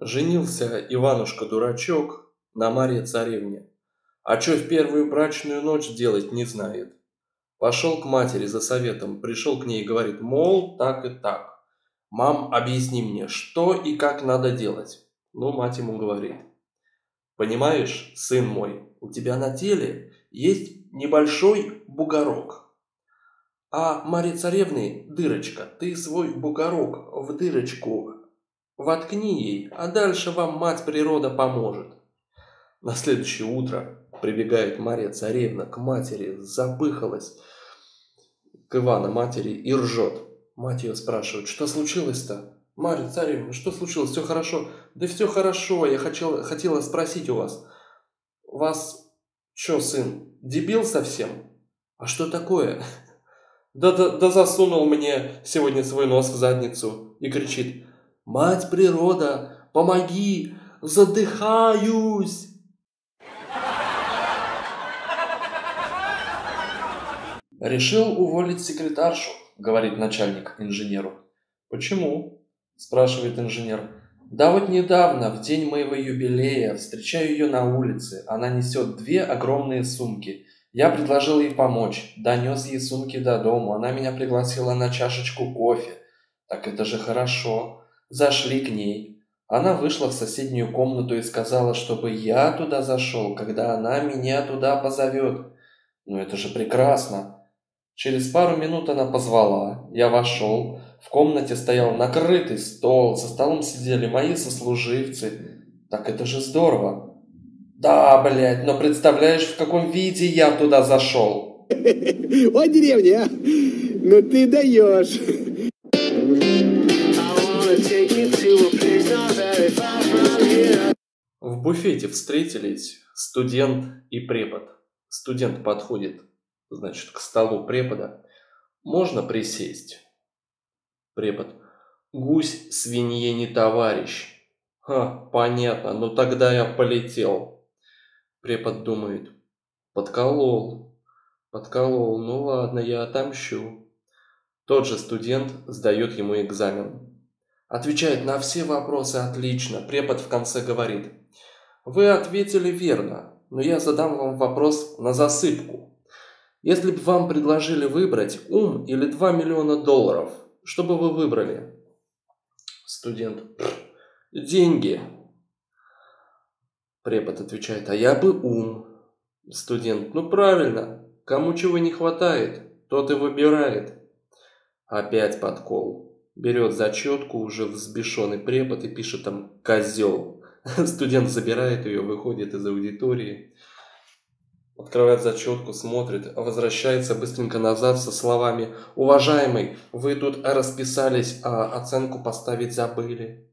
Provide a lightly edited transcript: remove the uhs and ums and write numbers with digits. Женился Иванушка-дурачок на Марье-царевне, а чё в первую брачную ночь делать не знает. Пошел к матери за советом, пришел к ней и говорит, мол, так и так. Мам, объясни мне, что и как надо делать. Ну, мать ему говорит, понимаешь, сын мой, у тебя на теле есть небольшой бугорок. А Марье Царевне дырочка, ты свой бугорок в дырочку воткни ей, а дальше вам мать природа поможет. На следующее утро прибегает Марья Царевна к матери, запыхалась к Ивану матери и ржет. Мать ее спрашивает, что случилось-то? Марья Царевна, что случилось? Все хорошо? Да все хорошо, я хотела спросить у вас. Вас, что, сын, дебил совсем? А что такое? Да засунул мне сегодня свой нос в задницу и кричит, «Мать природа, помоги, задыхаюсь!» «Решил уволить секретаршу», говорит начальник инженеру. «Почему?» спрашивает инженер. «Да вот недавно, в день моего юбилея, встречаю ее на улице, она несет две огромные сумки». Я предложил ей помочь, донес ей сумки до дому, она меня пригласила на чашечку кофе. Так это же хорошо. Зашли к ней. Она вышла в соседнюю комнату и сказала, чтобы я туда зашел, когда она меня туда позовет. Ну это же прекрасно. Через пару минут она позвала, я вошел. В комнате стоял накрытый стол, за столом сидели мои сослуживцы. Так это же здорово. Да, блядь, но представляешь, в каком виде я туда зашел. О, деревня, а? Ну ты даешь. В буфете встретились студент и препод. Студент подходит, значит, к столу препода. Можно присесть? Препод. Гусь свинье не товарищ. Ха, понятно, ну тогда я полетел. Препод думает, подколол, ну ладно, я отомщу. Тот же студент сдает ему экзамен. Отвечает на все вопросы отлично. Препод в конце говорит, вы ответили верно, но я задам вам вопрос на засыпку. Если бы вам предложили выбрать ум или 2 миллиона долларов, что бы вы выбрали? Студент, деньги. Препод отвечает, а я бы ум. Студент, ну правильно, кому чего не хватает, тот и выбирает. Опять подкол. Берет зачетку, уже взбешенный препод, и пишет там «козел». Студент забирает ее, выходит из аудитории, открывает зачетку, смотрит, возвращается быстренько назад со словами «Уважаемый, вы тут расписались, а оценку поставить забыли».